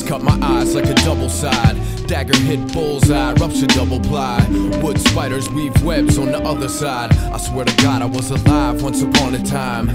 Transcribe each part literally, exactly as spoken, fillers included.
face cut my eyes like a double-side dagger, hit bullseye, rupture double-ply. Wood spiders weave webs on the other side. I swear to God I was alive once upon a time.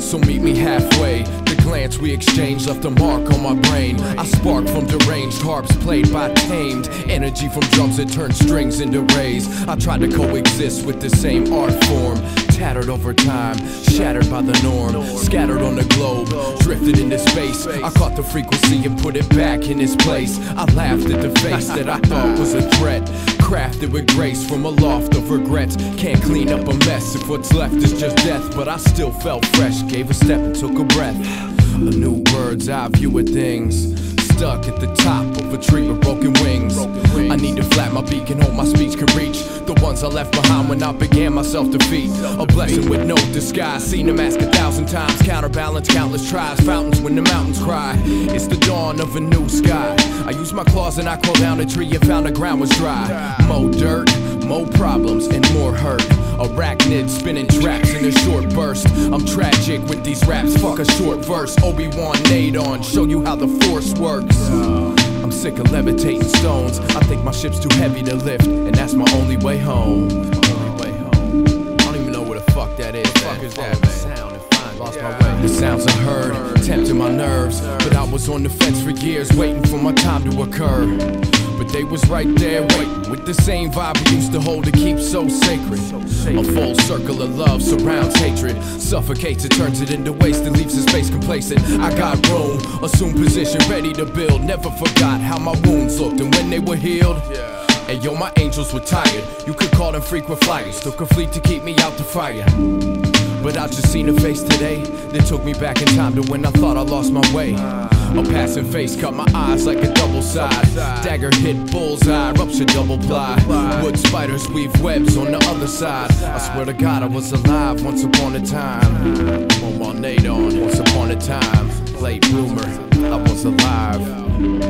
So meet me halfway. Glance we exchanged left a mark on my brain. I spark from deranged harps played by tamed energy from drums that turn strings into rays. I tried to coexist with the same art form, tattered over time, shattered by the norm, scattered on the globe, drifted into space. I caught the frequency and put it back in its place. I laughed at the face that I thought was a threat, crafted with grace from a loft of regrets. Can't clean up a mess if what's left is just death, but I still felt fresh, gave a step and took a breath. A new bird's eye view of things, stuck at the top of a tree with broken wings. I need to flatten my beak and hope my speech can reach the ones I left behind when I began my self-defeat. A blessing with no disguise, seen them ask a thousand times, counterbalance countless tries, fountains when the mountains cry. It's the dawn of a new sky. I used my claws and I crawled down a tree and found the ground was dry. More dirt, more problems and more hurt. Arachnid spinning traps in a short burst. I'm tragic with these raps, fuck a short verse. Obi-Wan, Naedon, show you how the force works. I'm sick of levitating stones. I think my ship's too heavy to lift, and that's my only way home. My only way home. I don't even know where the fuck that is. The fuck is that, man? Lost my way. The sounds I heard, tempting my nerves, but I was on the fence for years, waiting for my time to occur. But they was right there waiting, with the same vibe we used to hold to keep so sacred. A full circle of love surrounds hatred, suffocates it, turns it into waste, and leaves the space complacent. I got room, assumed position, ready to build. Never forgot how my wounds looked and when they were healed. And yo, my angels were tired. You could call them frequent flyers, took a fleet to keep me out the fire. But I just seen a face today that took me back in time to when I thought I lost my way. A passing face cut my eyes like a double-side dagger, hit bullseye, rupture double-ply. Wood spiders weave webs on the other side. I swear to God I was alive once upon a time. Moemaw Naedon, once upon a time. Late bloomer, I was alive.